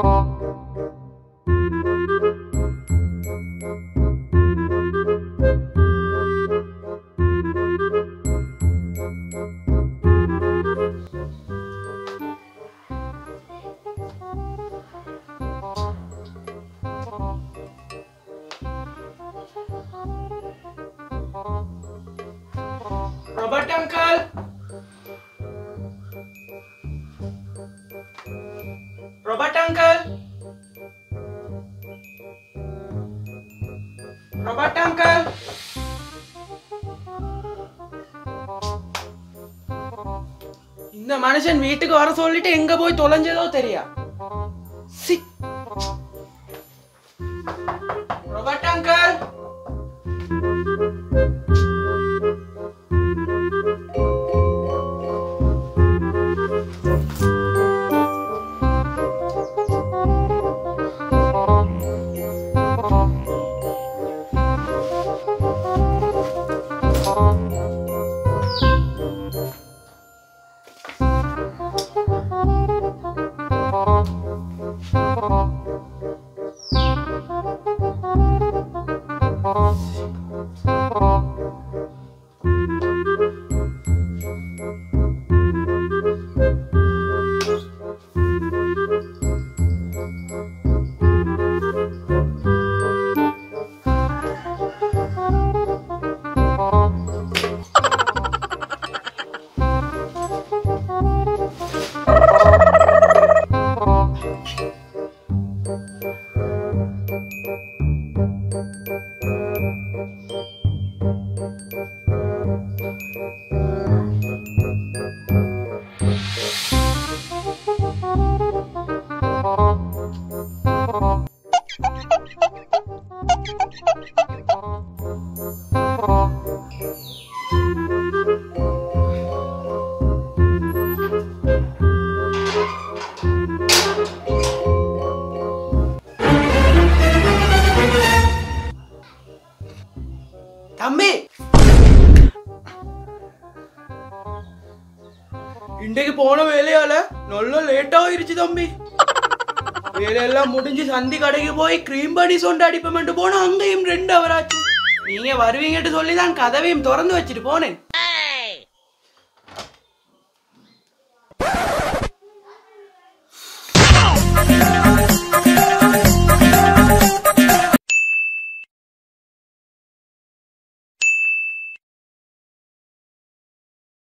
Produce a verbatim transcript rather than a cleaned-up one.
Robert uncle! Robert uncle! Robert uncle! இந்த மனுஷன் வீட்டுக்கு வர சொல்லிட்டு எங்க போய் தொலைஞ்சதோ தெரியா. Robert uncle! இன்றைக்கு போன வேலையால நல்ல லேட்டா ஆயிருச்சு தம்பி. வேலையெல்லாம் முடிஞ்சு சந்தி கடைக்கு போய் கிரீம் பனி சொண்டு அடிப்பமென்ட்டு போனோம். அங்கேயும் ரெண்டு அவர் ஆச்சு. நீங்க வருவீங்கட்டு சொல்லிதான் கதவையும் திறந்து வச்சுட்டு போனேன்.